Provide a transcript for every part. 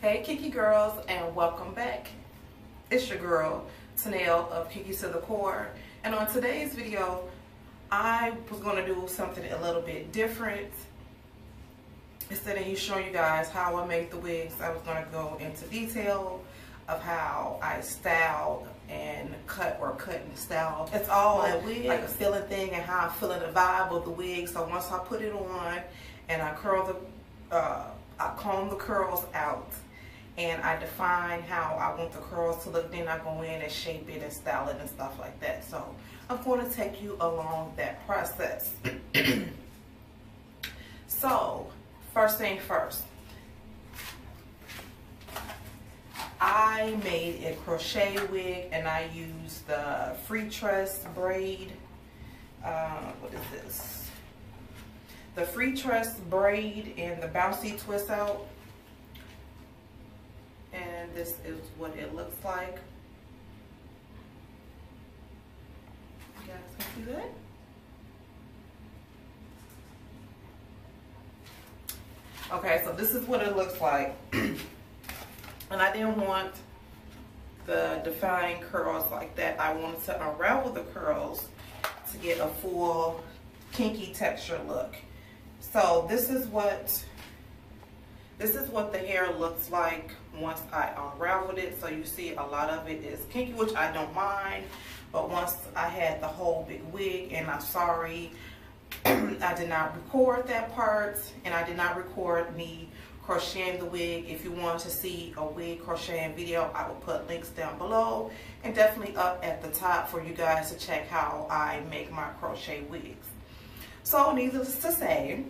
Hey Kinky girls, and welcome back. It's your girl Tanel of Kinky to the Core, and on today's video I was going to do something a little bit different. Instead of showing you guys how I make the wigs, I was going to go into detail of how I styled and cut and style. It's all a wig, like a feeling thing, and how I'm feeling the vibe of the wig. So once I put it on and I curl the I comb the curls out and I define how I want the curls to look, then I go in and shape it and style it and stuff like that. So I'm going to take you along that process. So first thing first, I made a crochet wig and I used the Freetress braid. What is this? The Freetress braid and the Bouncy Twist Out, and this is what it looks like. You guys can see that? Okay, so this is what it looks like. And I didn't want the defined curls like that. I wanted to unravel the curls to get a full kinky texture look. So this is what the hair looks like once I unraveled it. So you see a lot of it is kinky, which I don't mind, but once I had the whole big wig, and I'm sorry I did not record that part, and I did not record me crocheting the wig. If you want to see a wig crocheting video, I will put links down below and definitely up at the top for you guys to check how I make my crochet wigs. So needless to say,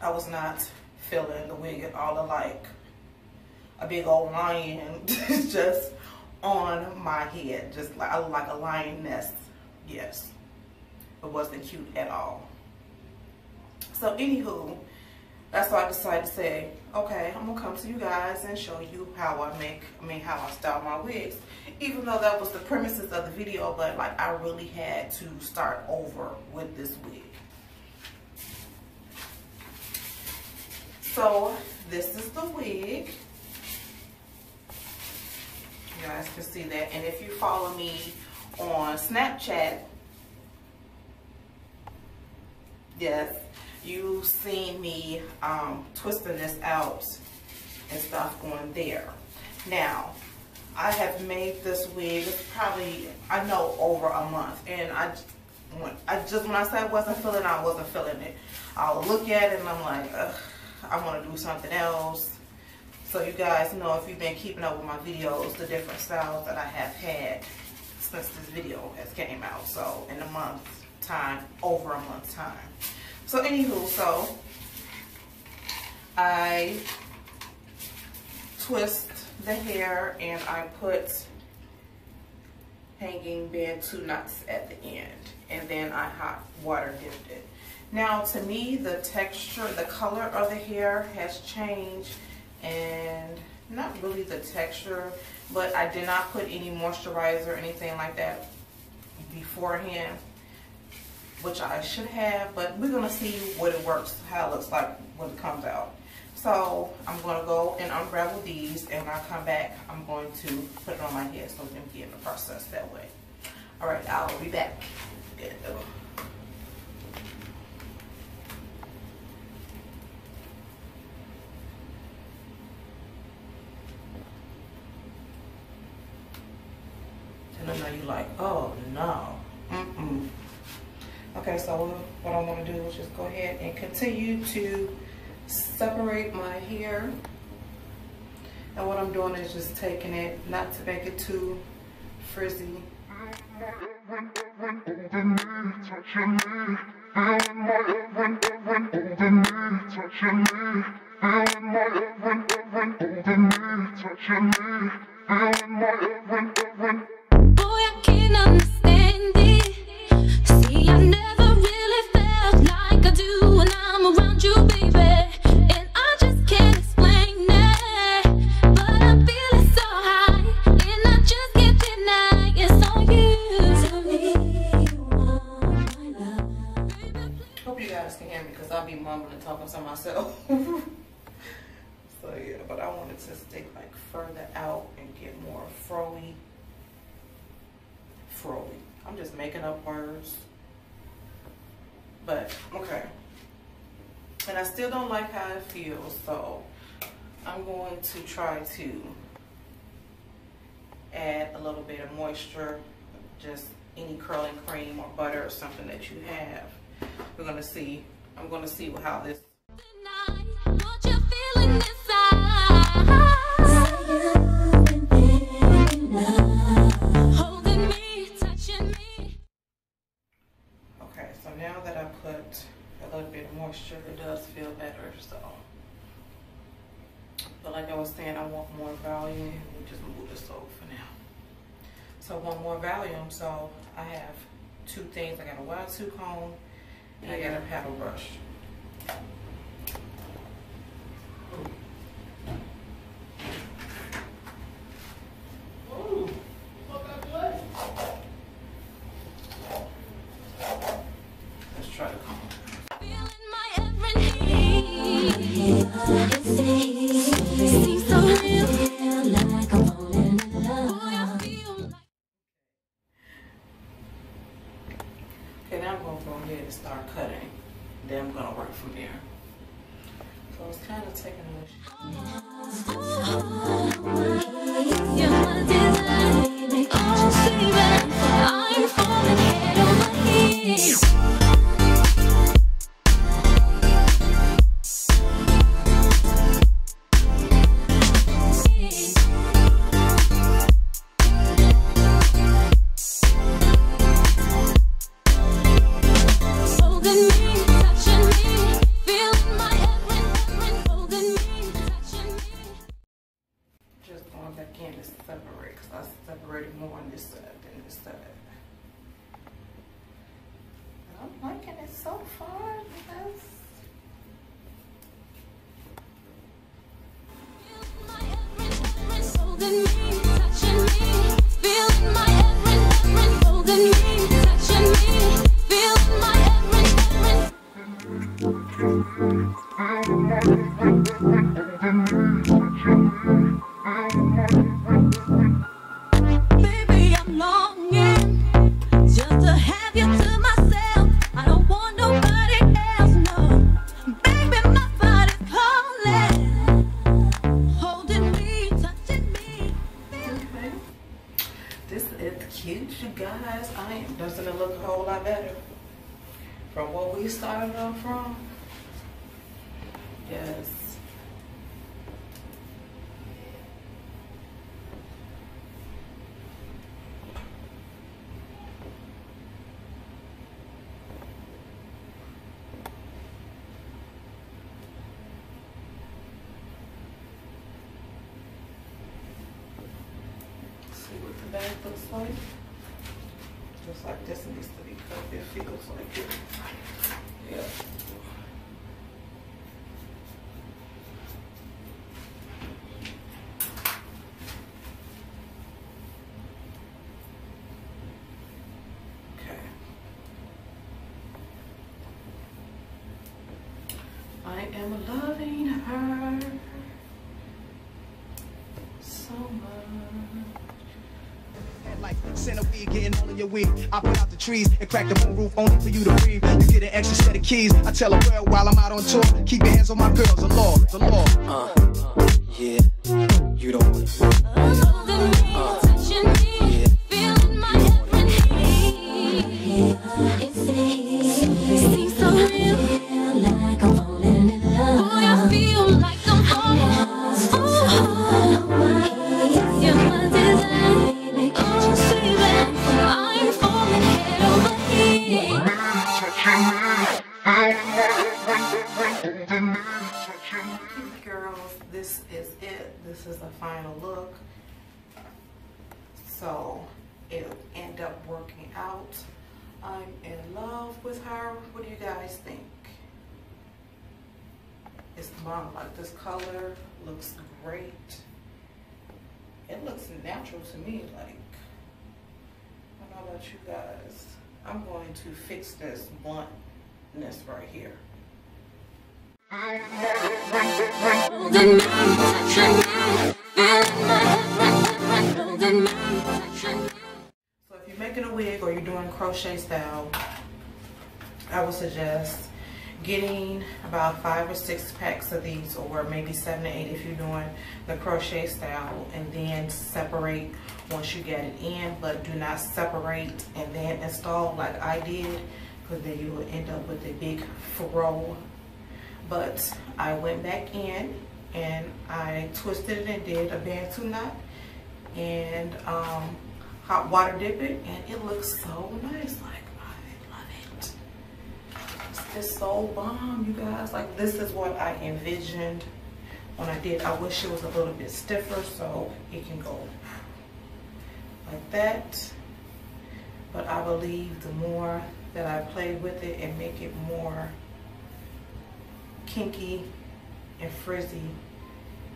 I was not feeling the wig at all, like a big old lion just on my head. Just like I look like a lioness. Yes. It wasn't cute at all. So anywho, that's why I decided to say, okay, I'm gonna come to you guys and show you how I style my wigs. Even though that was the premises of the video, but like I really had to start over with this wig. So this is the wig. You guys can see that, and if you follow me on Snapchat, yes, you've seen me twisting this out and stuff on there. Now, I have made this wig probably, I know, over a month, and when I say I wasn't feeling it, I wasn't feeling it. I'll look at it and I'm like, ugh, I want to do something else. So you guys know, if you've been keeping up with my videos, the different styles that I have had since this video has came out. So in a month's time, over a month's time. So anywho, so I twist the hair and I put hanging band 2 knots at the end, and then I hot water dipped it. Now to me, the texture, the color of the hair has changed, and not really the texture, but I did not put any moisturizer or anything like that beforehand, which I should have, but we're gonna see what it works, how it looks like when it comes out. So I'm gonna go and unravel these, and when I come back, I'm going to put it on my head so we can get in the process that way. All right, I'll be back. Good. And I know you're like, oh no. Mm-mm. Okay, so what I want to do is just go ahead and continue to separate my hair. And what I'm doing is just taking it, not to make it too frizzy. Boy, I can't understand it. See, I never really felt like I do when I'm around you, baby. And I just can't explain it. But I'm feeling so high, and I just can't deny it's on you. Tell me you want my love. Hope you guys can hear me, because I'll be mumbling and talking to myself. it to stick like further out and get more froey. Froey. I'm just making up words. But, okay. And I still don't like how it feels, so I'm going to try to add a little bit of moisture, just any curling cream or butter or something that you have. We're gonna see. I'm gonna see how this. Okay, so now that I put a little bit of moisture, it does feel better. So, but like I was saying, I want more volume. We just move this over for now. So I want more volume, so I have two things. I got a wide tooth comb and I got a paddle brush. Looks like just like this needs to be cut. It feels like it. Yeah. Okay. I am loving her so much. Like send a weed, getting all in your weed. I put out the trees and crack the moon roof only for you to breathe. You get an extra set of keys. I tell a girl while I'm out on tour, keep your hands on my girls. The law, the law. Yeah, you don't want to. Yeah. This is the final look, so it'll end up working out. I'm in love with her. What do you guys think? It's mom, like this color looks great. It looks natural to me. Like, I don't know about you guys. I'm going to fix this bluntness right here. crochet style, I would suggest getting about 5 or 6 packs of these, or maybe 7 to 8 if you're doing the crochet style, and then separate once you get it in. But do not separate and then install like I did, because then you will end up with a big furrow. But I went back in and I twisted it and did a Bantu knot and hot water dip it, and it looks so nice. Like, it's so bomb, you guys. Like, this is what I envisioned when I did. I wish it was a little bit stiffer so it can go like that, but I believe the more that I play with it and make it more kinky and frizzy,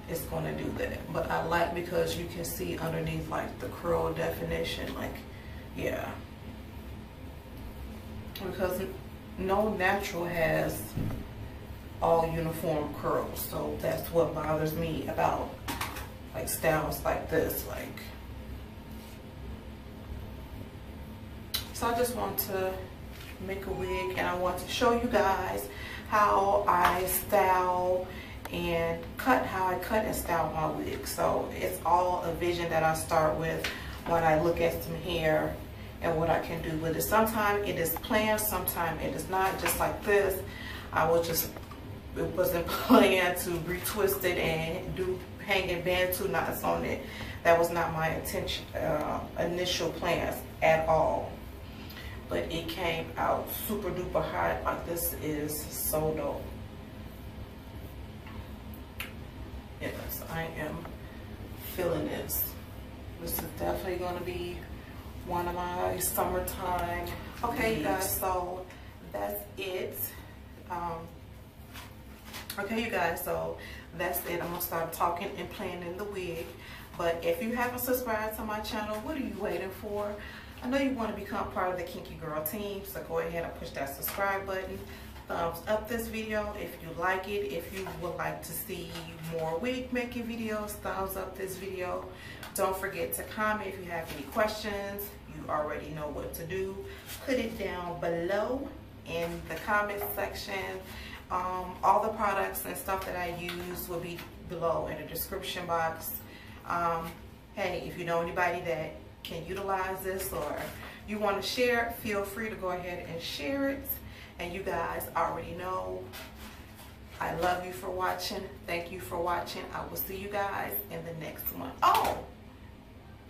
it's going to do that. But I like, because you can see underneath like the curl definition, like, yeah, because no natural has all uniform curls, so that's what bothers me about like styles like this. Like, so I just want to make a wig, and I want to show you guys how I style and cut, how I cut and style my wig. So it's all a vision that I start with when I look at some hair and what I can do with it. Sometimes it is planned, sometimes it is not. Just like this, it wasn't planned to retwist it and do hanging Bantu knots on it. That was not my intention, initial plans at all. But it came out super duper hot. Like, this is so dope. Yes, I am feeling this. This is definitely gonna be one of my summertime. Okay, guys, so that's it. Okay, you guys, so that's it. I'm gonna start talking and planning the wig. But if you haven't subscribed to my channel, what are you waiting for? I know you want to become part of the Kinky Girl team, so go ahead and push that subscribe button. Thumbs up this video if you like it. If you would like to see more wig making videos, thumbs up this video. Don't forget to comment if you have any questions. You already know what to do. Put it down below in the comment section. All the products and stuff that I use will be below in the description box. Hey, if you know anybody that can utilize this or you want to share it, feel free to go ahead and share it. And you guys already know, I love you for watching. Thank you for watching. I will see you guys in the next one. Oh,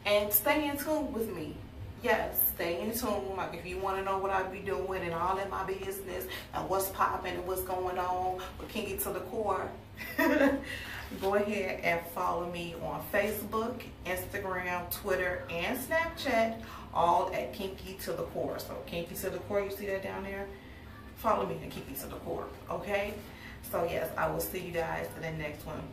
and stay in tune with me. Yes, stay in tune. Like, if you want to know what I be doing and all in my business and what's popping and what's going on with Kinky to the Core, go ahead and follow me on Facebook, Instagram, Twitter, and Snapchat, all at Kinky to the Core. So Kinky to the Core, you see that down there? Follow me and keep me to the core, okay? So yes, I will see you guys in the next one.